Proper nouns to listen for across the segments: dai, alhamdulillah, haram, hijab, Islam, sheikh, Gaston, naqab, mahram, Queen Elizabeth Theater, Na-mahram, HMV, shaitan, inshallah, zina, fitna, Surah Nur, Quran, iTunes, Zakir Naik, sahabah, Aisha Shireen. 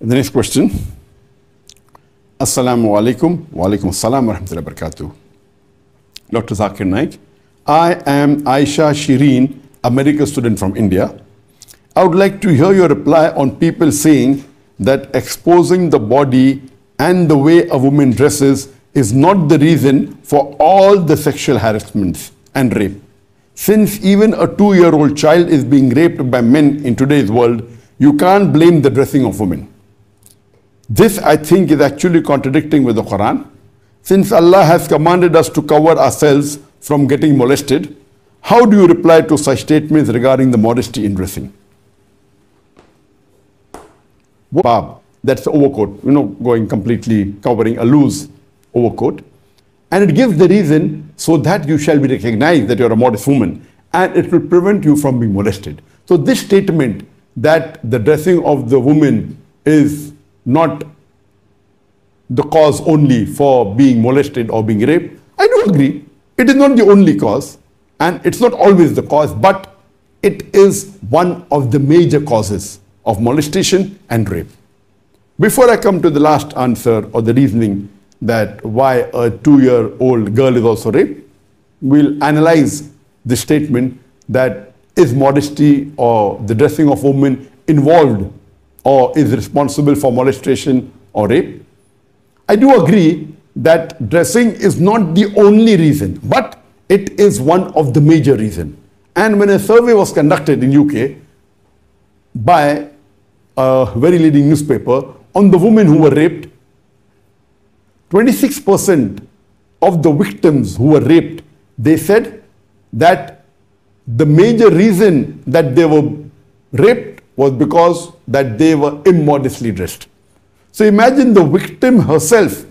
And the next question. Assalamu alaikum. Wa alaikum assalam wa rahmatullahi wa barakatuh. Dr. Zakir Naik. I am Aisha Shireen, a medical student from India. I would like to hear your reply on people saying that exposing the body and the way a woman dresses is not the reason for all the sexual harassments and rape. Since even a 2-year-old child is being raped by men in today's world, you can't blame the dressing of women. This, I think, is actually contradicting with the Quran. Since Allah has commanded us to cover ourselves from getting molested, how do you reply to such statements regarding the modesty in dressing? Bab, that's the overcoat, you know, going completely covering a loose overcoat. And it gives the reason so that you shall be recognized that you're a modest woman, and it will prevent you from being molested. So this statement that the dressing of the woman is not the cause only for being molested or being raped, I don't agree. It is not the only cause, and it's not always the cause, but it is one of the major causes of molestation and rape. Before I come to the last answer or the reasoning that why a 2-year-old girl is also raped, we'll analyze the statement that is modesty or the dressing of women involved or is responsible for molestation or rape. I do agree that dressing is not the only reason, but it is one of the major reasons. And when a survey was conducted in UK by a very leading newspaper on the women who were raped, 26% of the victims who were raped, they said that the major reason that they were raped was because that they were immodestly dressed. So imagine the victim herself,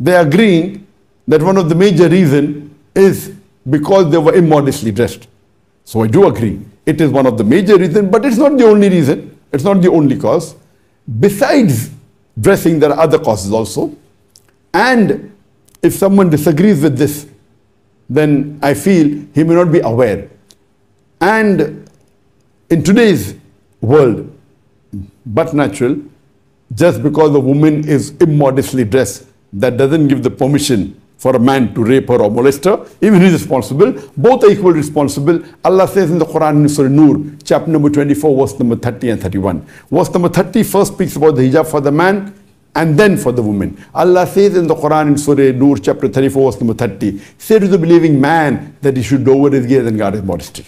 they are agreeing that one of the major reasons is because they were immodestly dressed. So I do agree, it is one of the major reasons, but it's not the only reason, it's not the only cause. Besides dressing, there are other causes also. And if someone disagrees with this, then I feel he may not be aware. And in today's world, but natural, just because a woman is immodestly dressed, that doesn't give the permission for a man to rape her or molest her, even he is responsible. Both are equally responsible. Allah says in the Quran in Surah Nur, chapter number 24, verse number 30 and 31. Verse number 30 first speaks about the hijab for the man, and then for the woman. Allah says in the Quran in Surah Nur chapter 34 verse number 30, say to the believing man that he should lower his gaze and guard his modesty.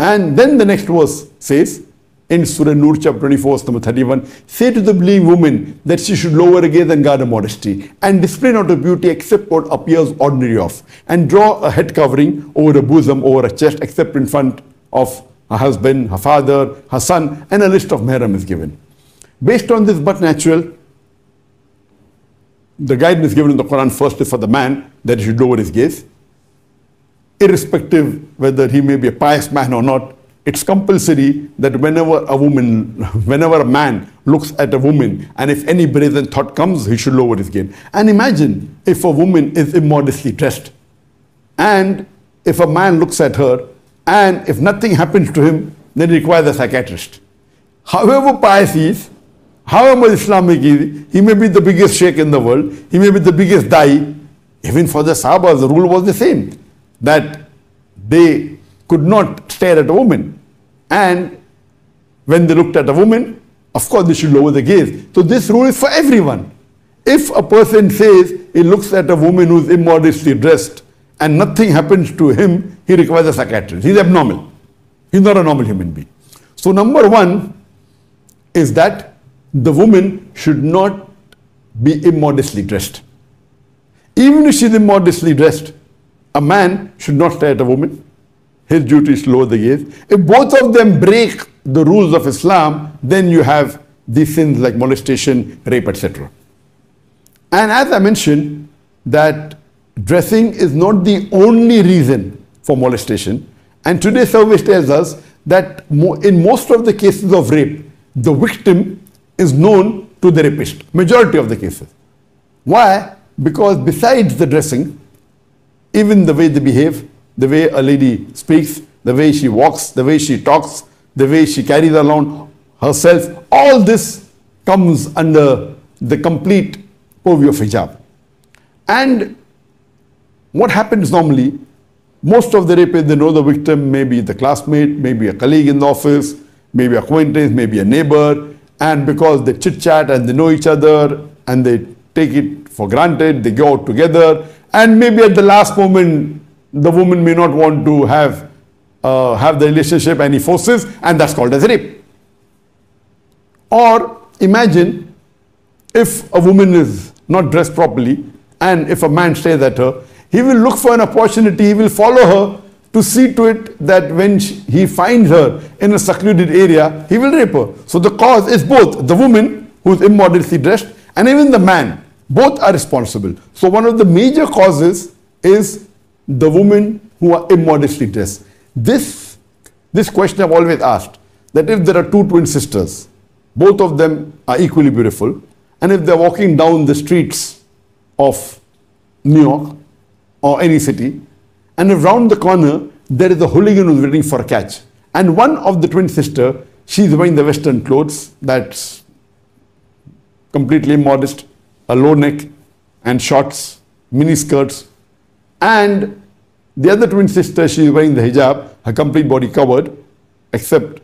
And then the next verse says in Surah Nur chapter 24 verse number 31, say to the believing woman that she should lower her gaze and guard her modesty and display not her beauty except what appears ordinary of, and draw a head covering over her bosom, over her chest, except in front of her husband, her father, her son, and a list of mahram is given. Based on this but natural, the guidance given in the Quran first is for the man that he should lower his gaze. Irrespective whether he may be a pious man or not, it's compulsory that whenever a man looks at a woman and if any brazen thought comes, he should lower his gaze. And imagine if a woman is immodestly dressed and if a man looks at her and if nothing happens to him, then he requires a psychiatrist. However pious he is, however Islamic he may be the biggest sheikh in the world, he may be the biggest dai. Even for the sahabah, the rule was the same, that they could not stare at a woman. And when they looked at a woman, of course they should lower the gaze. So this rule is for everyone. If a person says he looks at a woman who is immodestly dressed and nothing happens to him, he requires a psychiatrist. He's abnormal. He's not a normal human being. So number one is that the woman should not be immodestly dressed. Even if she is immodestly dressed, a man should not stare at a woman. His duty is to lower the gaze. If both of them break the rules of Islam, then you have these sins like molestation, rape, etc. And as I mentioned, that dressing is not the only reason for molestation. And today's survey tells us that in most of the cases of rape, the victim is known to the rapist, majority of the cases. Why? Because besides the dressing, even the way they behave, the way a lady speaks, the way she walks, the way she talks, the way she carries around herself, all this comes under the complete purview of hijab. And what happens normally, most of the rapists, they know the victim, maybe the classmate, maybe a colleague in the office, maybe acquaintance, maybe a neighbor, and because they chit-chat and they know each other and they take it for granted, they go out together, and maybe at the last moment, the woman may not want to have the relationship and he forces, and that's called as rape. Or imagine if a woman is not dressed properly and if a man stares at her, he will look for an opportunity, he will follow her to see to it that when he finds her in a secluded area, he will rape her. So the cause is both the woman who is immoderately dressed and even the man, both are responsible. So one of the major causes is the women who are immodestly dressed. This question I've always asked, that if there are two twin sisters, both of them are equally beautiful, and if they're walking down the streets of New York or any city, and if round the corner there is a hooligan who's waiting for a catch, and one of the twin sister, she's wearing the western clothes, that's completely immodest, a low neck and shorts, mini skirts, and the other twin sister, she's wearing the hijab, her complete body covered except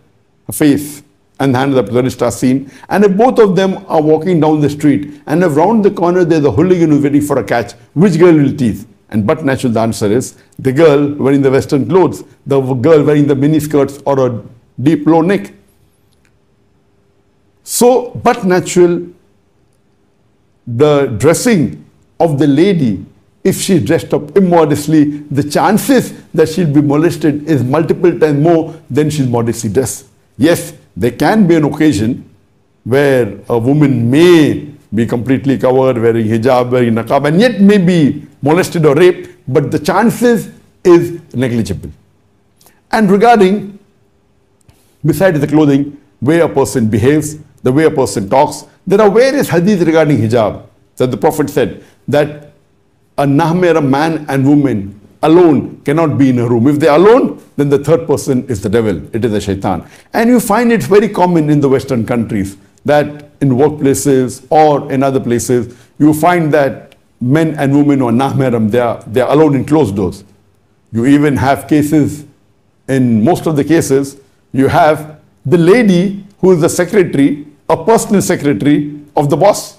her face and the hand of the terrorist are seen, and if both of them are walking down the street and if round the corner there's a hooligan who's waiting for a catch, which girl will tease? And but natural, the answer is the girl wearing the western clothes, the girl wearing the mini skirts or a deep low neck. So but natural, the dressing of the lady, if she dressed up immodestly, the chances that she'll be molested is multiple times more than she's modestly dressed. Yes, there can be an occasion where a woman may be completely covered, wearing hijab, wearing naqab, and yet may be molested or raped, but the chances is negligible. And regarding, besides the clothing, way a person behaves, the way a person talks, there are various hadith regarding hijab that the Prophet said that a Na-mahram man and woman alone cannot be in a room. If they are alone, then the third person is the devil, it is the shaitan. And you find it very common in the Western countries that in workplaces or in other places, you find that men and women or Na-mahram, they are alone in closed doors. You even have cases, in most of the cases, you have the lady who is the secretary, a personal secretary of the boss.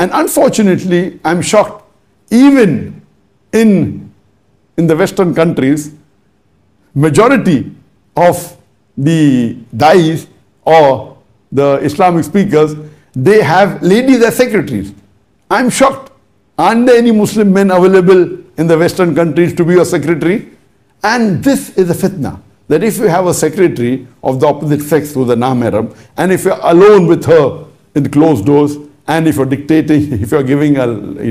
And unfortunately, I'm shocked, even in the Western countries, majority of the dais or the Islamic speakers, they have ladies as secretaries. I'm shocked. Aren't there any Muslim men available in the Western countries to be your secretary? And this is a fitna, that if you have a secretary of the opposite sex who's a Na-mahram, and if you're alone with her in closed doors, and if you're dictating, if you're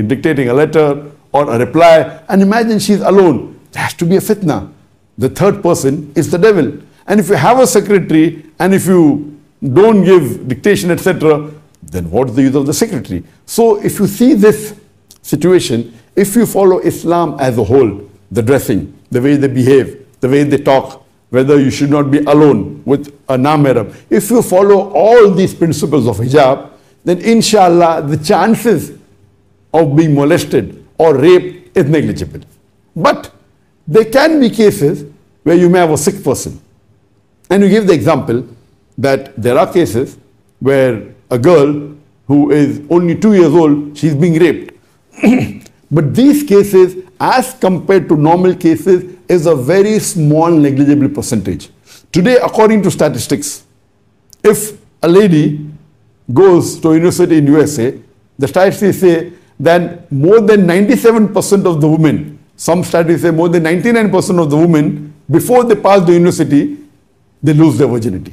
dictating a letter or a reply, and imagine she's alone, there has to be a fitna. The third person is the devil. And if you have a secretary and if you don't give dictation, etc., then what's the use of the secretary? So if you see this situation, if you follow Islam as a whole, the dressing, the way they behave, the way they talk, whether you should not be alone with a Na-mahram, if you follow all these principles of hijab, then inshallah the chances of being molested or raped is negligible. But there can be cases where you may have a sick person. And you give the example that there are cases where a girl who is only 2 years old, she's being raped. But these cases, as compared to normal cases, is a very small negligible percentage. Today, according to statistics, if a lady goes to university in USA, the statistics say that more than 97% of the women, some statistics say more than 99% of the women, before they pass the university, they lose their virginity.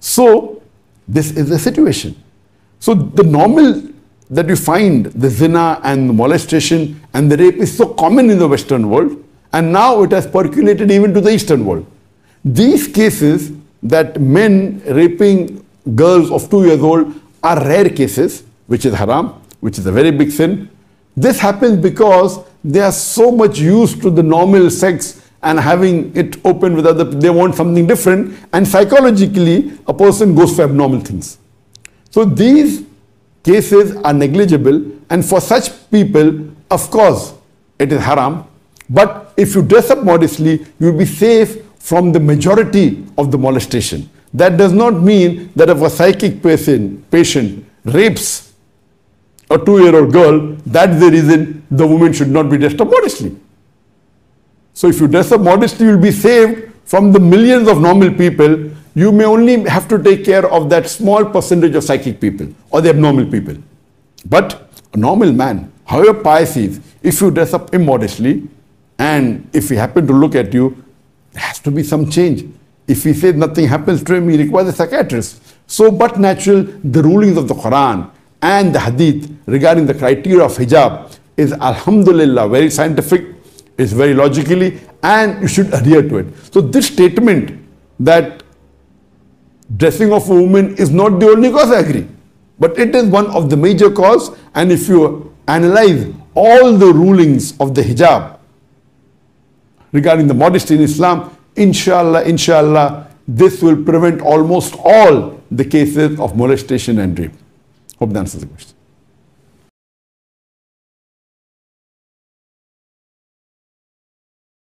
So this is the situation. So the normal that you find, the zina and the molestation and the rape is so common in the Western world, and now it has percolated even to the Eastern world. These cases that men raping girls of 2 years old are rare cases, which is haram, which is a very big sin. This happens because they are so much used to the normal sex and having it open with other, they want something different, and psychologically a person goes for abnormal things. So these cases are negligible, and for such people, of course, it is haram. But if you dress up modestly, you will be safe from the majority of the molestation. That does not mean that if a psychic patient rapes a 2-year-old girl, that's the reason the woman should not be dressed up modestly. So if you dress up modestly, you'll be saved from the millions of normal people. You may only have to take care of that small percentage of psychic people or the abnormal people. But a normal man, however pious he is, if you dress up immodestly and if he happens to look at you, there has to be some change. If he says nothing happens to him, he requires a psychiatrist. So, but natural, the rulings of the Quran and the Hadith regarding the criteria of hijab is, alhamdulillah, very scientific, is very logically, and you should adhere to it. So this statement that dressing of a woman is not the only cause, I agree, but it is one of the major cause. And if you analyze all the rulings of the hijab regarding the modesty in Islam, inshallah, this will prevent almost all the cases of molestation and rape. Hope that answers the question.